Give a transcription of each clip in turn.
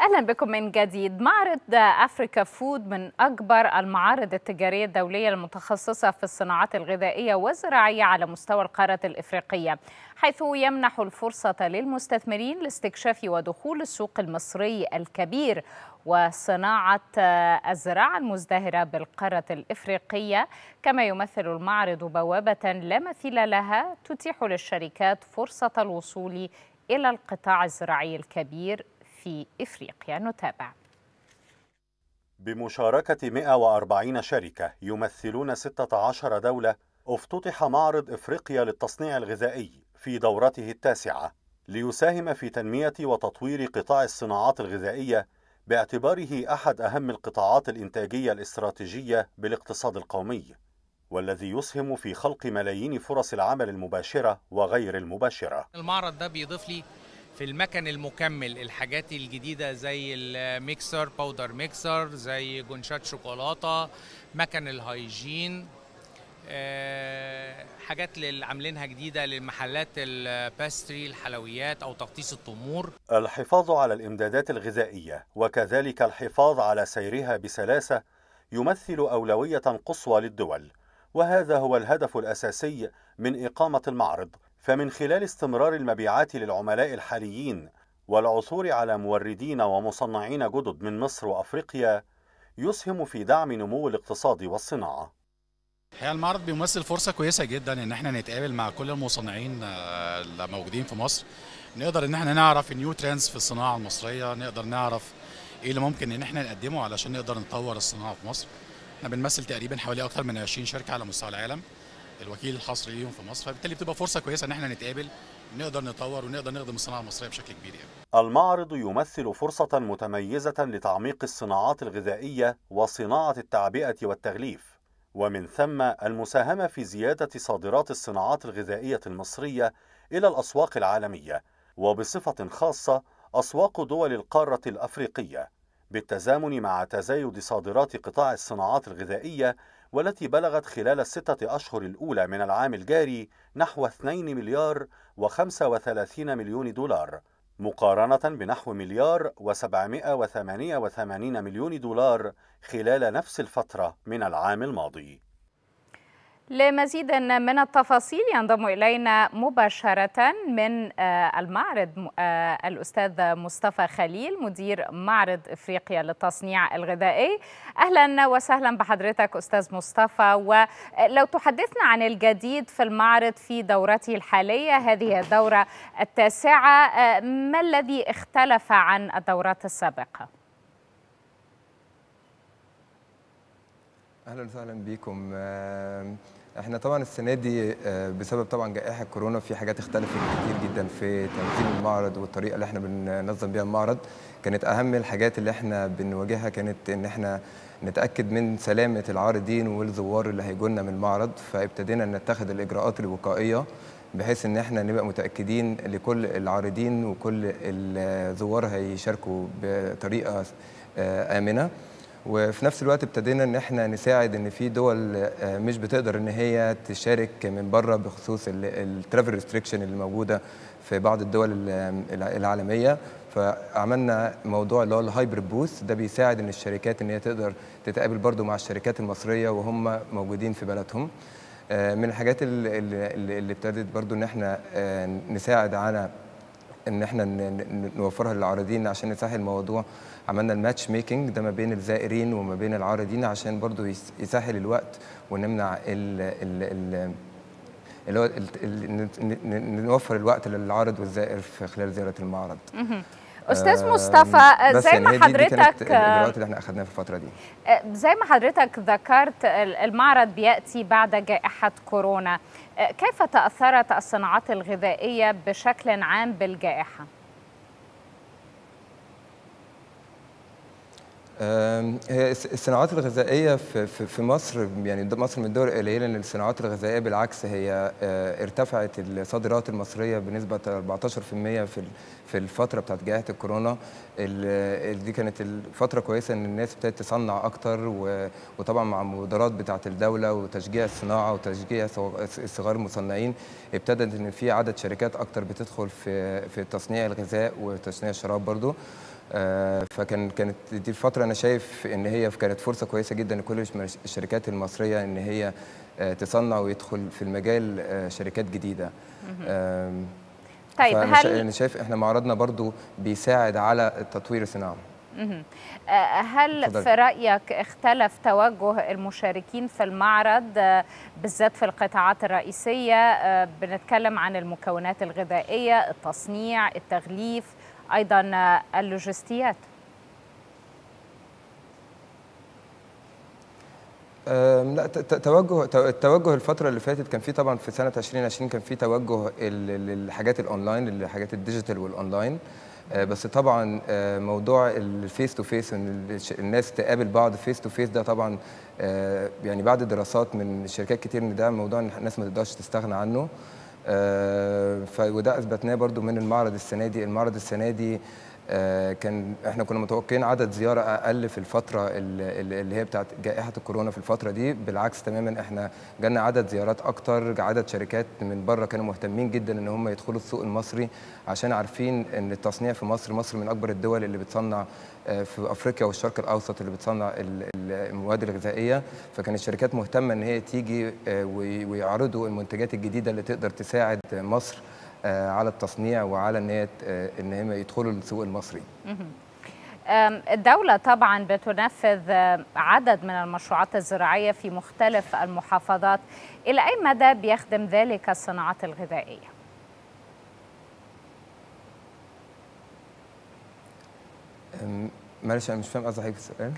أهلا بكم من جديد. معرض أفريكا فود من أكبر المعارض التجارية الدولية المتخصصة في الصناعات الغذائية والزراعية على مستوى القارة الإفريقية، حيث يمنح الفرصة للمستثمرين لاستكشاف ودخول السوق المصري الكبير وصناعة الزراعة المزدهرة بالقارة الإفريقية. كما يمثل المعرض بوابة لا مثيل لها تتيح للشركات فرصة الوصول إلى القطاع الزراعي الكبير في إفريقيا. نتابع. بمشاركة 140 شركة يمثلون 16 دولة، افتتح معرض أفريقيا للتصنيع الغذائي في دورته التاسعة ليساهم في تنمية وتطوير قطاع الصناعات الغذائية باعتباره أحد أهم القطاعات الإنتاجية الاستراتيجية بالاقتصاد القومي، والذي يسهم في خلق ملايين فرص العمل المباشرة وغير المباشرة. المعرض ده بيضيف لي في المكن المكمل الحاجات الجديدة زي الميكسر، باودر ميكسر، زي جونشات شوكولاتة، مكن الهايجين، حاجات عاملينها جديدة للمحلات الباستري، الحلويات أو تغطيس التمور. الحفاظ على الإمدادات الغذائية وكذلك الحفاظ على سيرها بسلاسة يمثل أولوية قصوى للدول، وهذا هو الهدف الأساسي من إقامة المعرض. فمن خلال استمرار المبيعات للعملاء الحاليين والعثور على موردين ومصنعين جدد من مصر وأفريقيا يسهم في دعم نمو الاقتصاد والصناعة. الحقيقة المعرض بيمثل فرصة كويسة جدا ان احنا نتقابل مع كل المصنعين اللي موجودين في مصر، نقدر ان احنا نعرف النيو ترندز في الصناعة المصرية، نقدر نعرف ايه اللي ممكن ان احنا نقدمه علشان نقدر نطور الصناعة في مصر. احنا بنمثل تقريبا حوالي اكتر من 20 شركة على مستوى العالم، الوكيل الحصري ليهم في مصر، فبالتالي بتبقى فرصة كويسة ان احنا نتقابل، نقدر نطور ونقدر نخدم الصناعة المصرية بشكل كبير يعني. المعرض يمثل فرصة متميزة لتعميق الصناعات الغذائية وصناعة التعبئة والتغليف، ومن ثم المساهمة في زيادة صادرات الصناعات الغذائية المصرية إلى الأسواق العالمية، وبصفة خاصة أسواق دول القارة الأفريقية، بالتزامن مع تزايد صادرات قطاع الصناعات الغذائية، والتي بلغت خلال ال6 أشهر الأولى من العام الجاري نحو 2,035,000,000 دولار، مقارنة بنحو 1,788,000,000 دولار خلال نفس الفترة من العام الماضي. لمزيد من التفاصيل ينضم إلينا مباشرة من المعرض الأستاذ مصطفى خليل، مدير معرض أفريقيا للتصنيع الغذائي. أهلا وسهلا بحضرتك أستاذ مصطفى، ولو تحدثنا عن الجديد في المعرض في دورته الحالية، هذه الدورة التاسعة، ما الذي اختلف عن الدورات السابقة؟ أهلا وسهلا بيكم. احنا طبعا السنه دي بسبب طبعا جائحه كورونا في حاجات اختلفت كتير جدا في تنظيم المعرض والطريقه اللي احنا بننظم بيها المعرض. كانت اهم الحاجات اللي احنا بنواجهها كانت ان احنا نتاكد من سلامه العارضين والزوار اللي هيجوا لنا من المعرض، فابتدينا نتخذ الاجراءات الوقائيه بحيث ان احنا نبقى متاكدين لكل العارضين وكل الزوار هيشاركوا بطريقه امنه. وفي نفس الوقت ابتدينا ان احنا نساعد ان في دول مش بتقدر ان هي تشارك من بره بخصوص الترافل ريستريكشن اللي موجوده في بعض الدول العالميه، فعملنا موضوع اللي هو الهايبرد بوث. ده بيساعد ان الشركات ان هي تقدر تتقابل برضو مع الشركات المصريه وهم موجودين في بلدهم. من الحاجات اللي ابتدت برضو ان احنا نساعد على ان احنا نوفرها للعارضين عشان نسهل الموضوع، عملنا الماتش ميكنج ده ما بين الزائرين وما بين العارضين عشان برضو يسهل الوقت ونمنع نوفر الوقت للعارض والزائر في خلال زيارة المعرض. أستاذ مصطفى، زي ما حضرتك اللي احنا أخذناها في الفترة دي، زي ما حضرتك ذكرت المعرض بيأتي بعد جائحة كورونا، كيف تأثرت الصناعات الغذائية بشكل عام بالجائحة؟ الصناعات الغذائية في مصر، يعني مصر من الدول القليلة ان الصناعات الغذائية بالعكس هي ارتفعت الصادرات المصرية بنسبة 14% في الفترة بتاعت جائحة الكورونا. دي كانت الفترة كويسة ان الناس ابتدت تصنع اكتر، وطبعا مع المبادرات بتاعت الدولة وتشجيع الصناعة وتشجيع الصغار المصنعين، ابتدت ان في عدد شركات اكتر بتدخل في تصنيع الغذاء وتصنيع الشراب برضو. فكانت دي الفترة أنا شايف إن هي كانت فرصة كويسة جدا لكل الشركات المصرية إن هي تصنع ويدخل في المجال شركات جديدة. طيب أنا شايف إحنا معرضنا برضو بيساعد على تطوير الصناعة. هل في رأيك اختلف توجه المشاركين في المعرض بالذات في القطاعات الرئيسية؟ بنتكلم عن المكونات الغذائية، التصنيع، التغليف، أيضا اللوجستيات. لا، التوجه الفترة اللي فاتت كان في طبعا في سنة 2020 كان في توجه للحاجات الأونلاين، للحاجات الديجيتال والأونلاين، بس طبعا موضوع الفيس تو فيس ان الناس تقابل بعض فيس تو فيس ده طبعا يعني بعد دراسات من شركات كتير ان ده موضوع الناس ما تقدرش تستغنى عنه، وده اثبتناه برضو من المعرض السنه دي. المعرض السنه دي كان احنا كنا متوقعين عدد زياره اقل في الفتره اللي هي بتاعت جائحه الكورونا، في الفتره دي بالعكس تماما احنا جالنا عدد زيارات اكتر، عدد شركات من بره كانوا مهتمين جدا ان هم يدخلوا السوق المصري عشان عارفين ان التصنيع في مصر من اكبر الدول اللي بتصنع في افريقيا والشرق الاوسط اللي بتصنع المواد الغذائيه، فكانت الشركات مهتمه ان هي تيجي ويعرضوا المنتجات الجديده اللي تقدر تساعد مصر على التصنيع وعلى ان هم يدخلوا السوق المصري. الدولة طبعا بتنفذ عدد من المشروعات الزراعية في مختلف المحافظات، إلى أي مدى بيخدم ذلك الصناعات الغذائية؟ معلش أنا مش فاهم قصدي حضرتك في السؤال.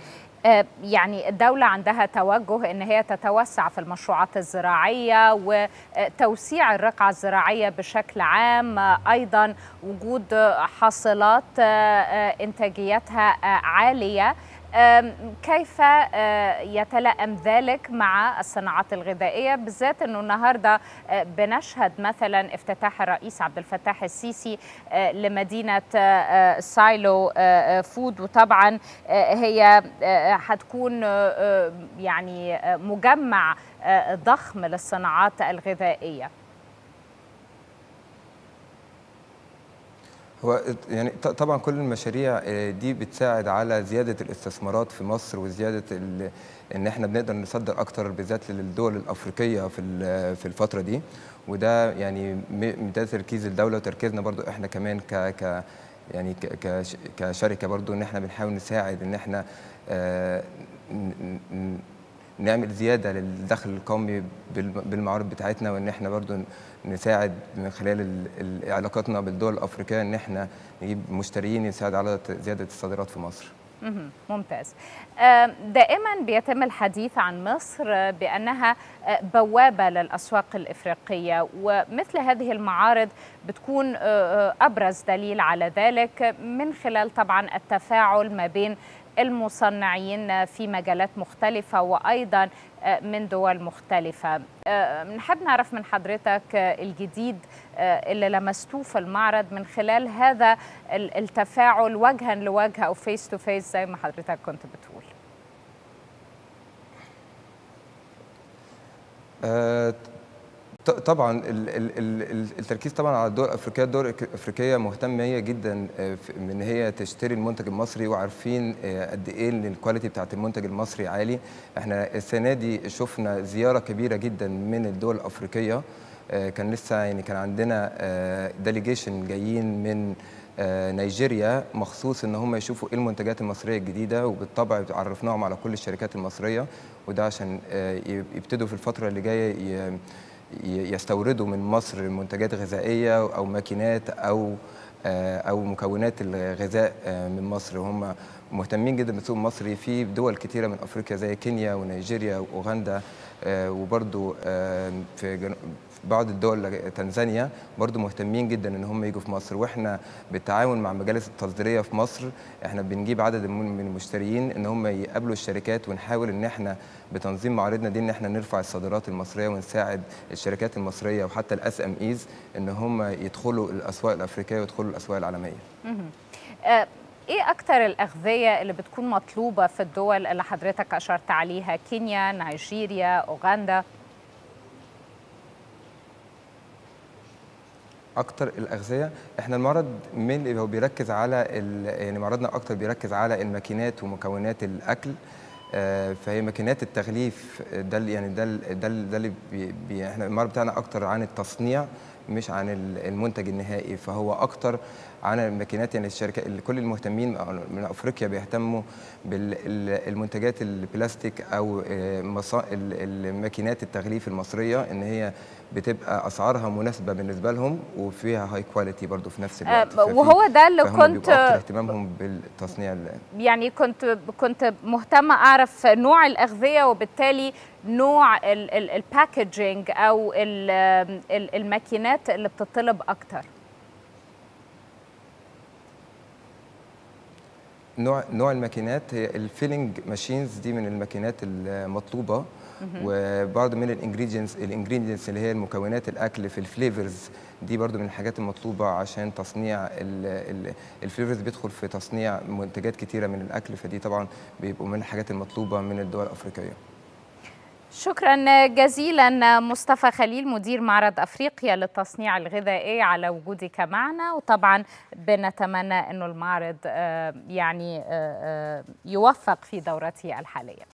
يعني الدولة عندها توجه إن هي تتوسع في المشروعات الزراعية وتوسيع الرقعة الزراعية بشكل عام، أيضا وجود حاصلات إنتاجيتها عالية، كيف يتلائم ذلك مع الصناعات الغذائية، بالذات أنه النهاردة بنشهد مثلا افتتاح الرئيس عبد الفتاح السيسي لمدينة سايلو فود، وطبعا هي هتكون يعني مجمع ضخم للصناعات الغذائية. هو يعني طبعا كل المشاريع دي بتساعد على زياده الاستثمارات في مصر وزياده ان احنا بنقدر نصدر اكتر بالذات للدول الافريقيه في الفتره دي، وده يعني ده تركيز الدوله وتركيزنا برضو احنا كمان يعني كشركه برضو ان احنا بنحاول نساعد ان احنا نعمل زياده للدخل القومي بالمعارض بتاعتنا، وان احنا برضو نساعد من خلال علاقاتنا بالدول الافريقيه ان احنا نجيب مشتريين يساعد على زياده الصادرات في مصر. ممتاز. دائما بيتم الحديث عن مصر بأنها بوابة للأسواق الإفريقية، ومثل هذه المعارض بتكون أبرز دليل على ذلك، من خلال طبعا التفاعل ما بين المصنعين في مجالات مختلفة وأيضا من دول مختلفة. نحب نعرف من حضرتك الجديد اللي لمستوه في المعرض من خلال هذا التفاعل وجها لوجه أو فيس تو فيس زي ما حضرتك كنت بتقول. طبعا التركيز طبعا على الدول الافريقيه، الدول الافريقيه مهتمه جدا ان هي تشتري المنتج المصري وعارفين قد ايه ان الكواليتي بتاعت المنتج المصري عالي. احنا السنه دي شفنا زياره كبيره جدا من الدول الافريقيه، كان لسه يعني كان عندنا ديليجيشن جايين من نيجيريا مخصوص ان هم يشوفوا ايه المنتجات المصريه الجديده، وبالطبع عرفناهم على كل الشركات المصريه، وده عشان يبتدوا في الفتره اللي جايه يستوردوا من مصر منتجات غذائيه او ماكينات او مكونات الغذاء من مصر. وهم مهتمين جدا بالسوق المصري في دول كتيره من افريقيا زي كينيا ونيجيريا واوغندا، وبرده في بعض الدول تنزانيا برضو مهتمين جدا ان هم يجوا في مصر. واحنا بالتعاون مع مجالس التصديريه في مصر احنا بنجيب عدد من المشتريين ان هم يقابلوا الشركات، ونحاول ان احنا بتنظيم معارضنا دي ان احنا نرفع الصادرات المصريه ونساعد الشركات المصريه وحتى الاس ام ايز ان هم يدخلوا الاسواق الافريقيه ويدخلوا الاسواق العالميه. ايه اكتر الاغذيه اللي بتكون مطلوبه في الدول اللي حضرتك اشرت عليها، كينيا، نيجيريا، اوغندا؟ اكتر الاغذيه. احنا المعرض هو بيركز على يعني معرضنا اكتر بيركز على الماكينات ومكونات الاكل، فهي ماكينات التغليف. ده يعني ده اللي احنا المعرض بتاعنا اكتر عن التصنيع مش عن المنتج النهائي، فهو اكتر عن الماكينات. يعني الشركات كل المهتمين من افريقيا بيهتموا بالمنتجات البلاستيك او الماكينات التغليف المصريه، ان هي بتبقى اسعارها مناسبه بالنسبه لهم وفيها هاي كواليتي برضو في نفس الوقت. وهو ده اللي كنت اهتمامهم بالتصنيع. يعني كنت مهتمه اعرف نوع الاغذيه وبالتالي نوع الباكجينج او الماكينات اللي بتطلب اكتر. نوع الماكينات هي الفيلنج ماشينز، دي من الماكينات المطلوبه، وبعض من الانجريدينتس اللي هي المكونات الاكل في الفليفرز، دي برضو من الحاجات المطلوبه عشان تصنيع الفليفرز. بيدخل في تصنيع منتجات كتيره من الاكل، فدي طبعا بيبقوا من الحاجات المطلوبه من الدول الافريقيه. شكرا جزيلا مصطفى خليل مدير معرض أفريقيا للتصنيع الغذائي على وجودك معنا، وطبعا بنتمنى أن المعرض يعني يوفق في دورته الحالية.